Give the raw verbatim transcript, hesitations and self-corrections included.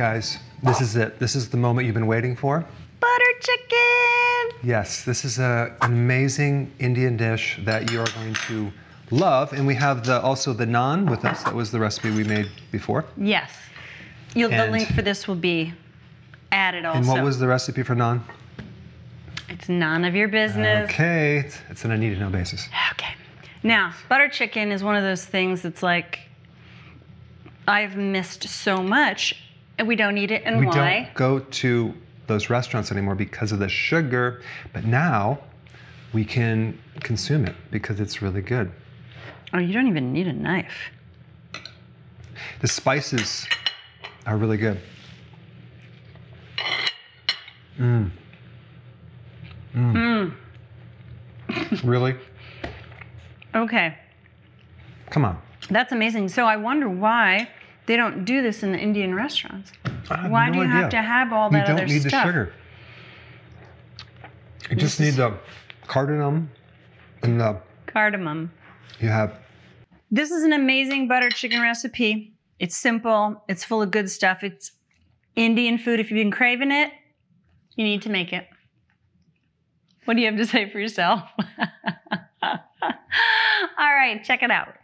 guys. This is it. This is the moment you've been waiting for. Butter chicken! Yes, this is a, an amazing Indian dish that you are going to love. And we have the also the naan with us. That was the recipe we made before. Yes. You'll, and, the link for this will be added also. And what was the recipe for naan? It's none of your business. Okay, it's, it's on a need to know basis. Okay. Now, butter chicken is one of those things that's like, I've missed so much, and we don't eat it, and we why? We don't go to those restaurants anymore because of the sugar, but now we can consume it because it's really good. Oh, you don't even need a knife. The spices are really good. Mmm. Mmm. Mm. Really? Okay. Come on. That's amazing. So I wonder why they don't do this in the Indian restaurants. I have why no do you idea. have to have all that other stuff? You don't need stuff? the sugar. You this just need the cardamom and the... Cardamom. You have... This is an amazing butter chicken recipe. It's simple. It's full of good stuff. It's Indian food. If you've been craving it, you need to make it. What do you have to say for yourself? All right, check it out.